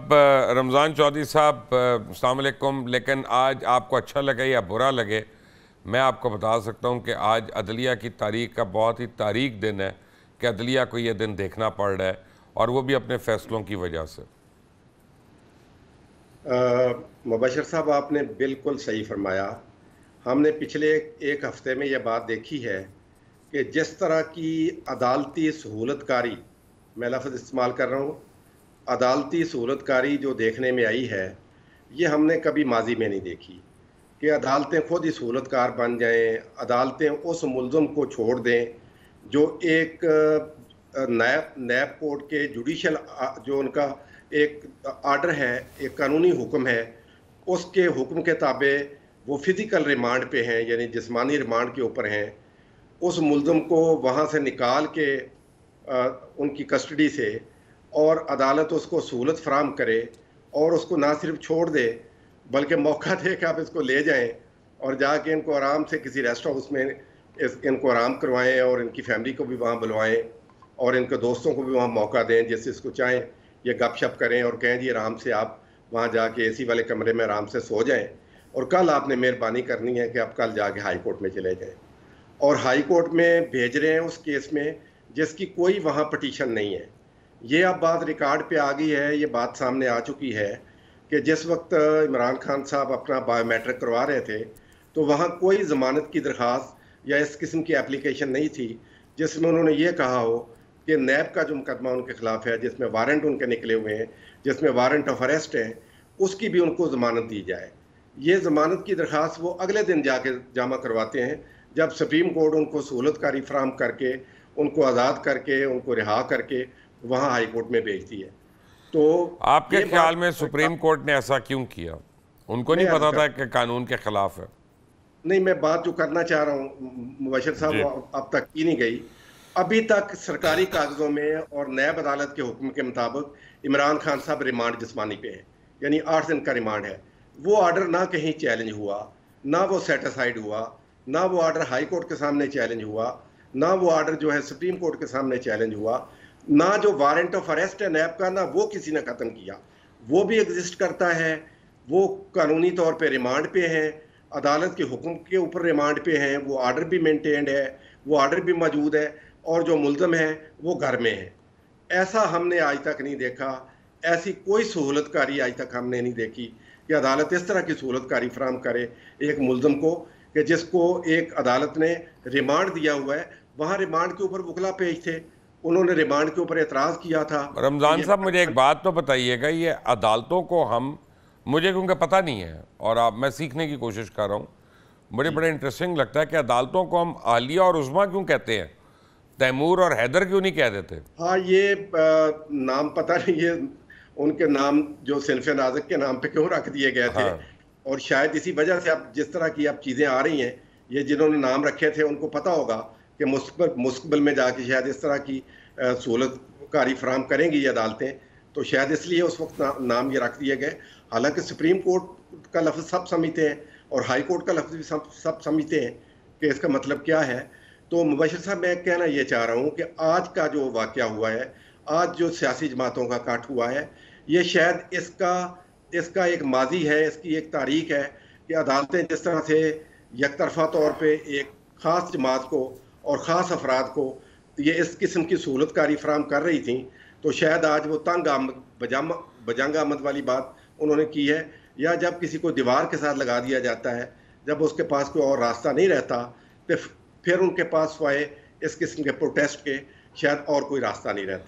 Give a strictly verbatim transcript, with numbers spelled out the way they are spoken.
रमज़ान चौधरी साहब अस्सलाम वालेकुम। लेकिन आज आपको अच्छा लगे या बुरा लगे, मैं आपको बता सकता हूँ कि आज अदलिया की तारीख का बहुत ही तारीख दिन है कि अदलिया को ये दिन देखना पड़ रहा है, और वो भी अपने फैसलों की वजह से। मुबशर साहब, आपने बिल्कुल सही फरमाया। हमने पिछले एक हफ्ते में यह बात देखी है कि जिस तरह की अदालती सहूलतकारी, मैं लफ्ज़ इस्तेमाल कर रहा हूँ, अदालती सहूलतकारी जो देखने में आई है, ये हमने कभी माजी में नहीं देखी कि अदालतें खुद ही सहूलतकार बन जाएं। अदालतें उस मुल्ज़म को छोड़ दें जो एक नैब नैब कोर्ट के जुडिशल जो उनका एक आर्डर है, एक कानूनी हुक्म है, उसके हुक्म के ताबे वो फ़िज़िकल रिमांड पे हैं, यानी जिस्मानी रिमांड के ऊपर हैं। उस मुल्ज़म को वहाँ से निकाल के आ, उनकी कस्टडी से, और अदालत उसको सहूलत फराहम करे और उसको ना सिर्फ छोड़ दे बल्कि मौका दे कि आप इसको ले जाएं और जाके इनको आराम से किसी रेस्ट हाउस में इस इनको आराम करवाएं और इनकी फैमिली को भी वहाँ बुलवाएं और इनके दोस्तों को भी वहाँ मौका दें, जैसे इसको चाहें ये गपशप करें और कहें जी आराम से आप वहाँ जाके एसी वाले कमरे में आराम से सो जाएं और कल आपने मेहरबानी करनी है कि आप कल जाके हाई कोर्ट में चले जाएं। और हाई कोर्ट में भेज रहे हैं उस केस में जिसकी कोई वहाँ पटिशन नहीं है। ये अब बात रिकॉर्ड पे आ गई है, ये बात सामने आ चुकी है कि जिस वक्त इमरान खान साहब अपना बायोमेट्रिक करवा रहे थे तो वहाँ कोई ज़मानत की दरख्वास्त या इस किस्म की एप्लीकेशन नहीं थी जिसमें उन्होंने ये कहा हो कि नैब का जो मुकदमा उनके ख़िलाफ़ है, जिसमें वारंट उनके निकले हुए हैं, जिसमें वारंट ऑफ अरेस्ट हैं, उसकी भी उनको ज़मानत दी जाए। ये ज़मानत की दरख्वास्त वो अगले दिन जाके जमा करवाते हैं जब सुप्रीम कोर्ट उनको सहूलतकारी फराहम करके, उनको आज़ाद करके, उनको रिहा करके वहाँ हाई कोर्ट में भेजती है। तो आपके ख्याल में सुप्रीम कोर्ट ने ऐसा क्यों किया? उनको नहीं पता था कि कानून के खिलाफ है? नहीं, मैं बात जो करना चाह रहा हूँ मुबशर साहब, अब तक की नहीं गई। अभी तक सरकारी कागजों में और नैब अदालत के हुक्म के मुताबिक इमरान खान साहब रिमांड जिस्मानी पे है, यानी आठ दिन का रिमांड है। वो आर्डर ना कहीं चैलेंज हुआ, ना वो सेटिस्फाइड हुआ, ना वो आर्डर हाई कोर्ट के सामने चैलेंज हुआ, ना वो आर्डर जो है सुप्रीम कोर्ट के सामने चैलेंज हुआ, ना जो वारंट ऑफ अरेस्ट है नैब का, ना वो किसी ने ख़त्म किया। वो भी एग्जिस्ट करता है, वो कानूनी तौर पे रिमांड पे है, अदालत के हुक्म के ऊपर रिमांड पे हैं, वो आर्डर भी मेंटेन्ड है, वो आर्डर भी मौजूद है, और जो मुल्ज़म है वो घर में है। ऐसा हमने आज तक नहीं देखा, ऐसी कोई सहूलतकारी आज तक हमने नहीं देखी कि अदालत इस तरह की सहूलतकारी फराहम करे एक मुल्ज़म को कि जिसको एक अदालत ने रिमांड दिया हुआ है। वहाँ रिमांड के ऊपर वकला पेश थे, उन्होंने रिमांड के ऊपर एतराज़ किया था। रमज़ान साहब, मुझे एक बात तो बताइएगा, ये अदालतों को हम, मुझे क्योंकि पता नहीं है और आप, मैं सीखने की कोशिश कर रहा हूँ, मुझे बड़ा इंटरेस्टिंग लगता है कि अदालतों को हम आलिया और उज़मा क्यों कहते हैं, तैमूर और हैदर क्यों नहीं कह देते? हाँ, ये आ, नाम पता नहीं, ये उनके नाम जो सिनफ़े नाज़िक के नाम पर क्यों रख दिए गए थे। हाँ। और शायद इसी वजह से अब जिस तरह की अब चीज़ें आ रही हैं, ये जिन्होंने नाम रखे थे उनको पता होगा कि मुस्तकबिल में जाके शायद इस तरह की सहूलतकारी फराहम करेंगी ये अदालतें, तो शायद इसलिए उस वक्त ना, नाम ये रख दिए गए। हालांकि सुप्रीम कोर्ट का लफ्ज़ सब समझते हैं और हाई कोर्ट का लफ्ज़ भी सब सब समझते हैं कि इसका मतलब क्या है। तो मुबशर साहब, मैं कहना ये चाह रहा हूँ कि आज का जो वाक़या हुआ है, आज जो सियासी जमातों का काट हुआ है, ये शायद इसका इसका एक माजी है, इसकी एक तारीख है कि अदालतें जिस तरह से यकतरफा तौर पर एक ख़ास जमात को और ख़ास अफराद को ये इस किस्म की सहूलतकारी फराहम कर रही थी, तो शायद आज वो तंग आमद बजाम बजंग आमद वाली बात उन्होंने की है। या जब किसी को दीवार के साथ लगा दिया जाता है, जब उसके पास कोई और रास्ता नहीं रहता, तो फिर उनके पास वाए इस किस्म के प्रोटेस्ट के शायद और कोई रास्ता नहीं रहता।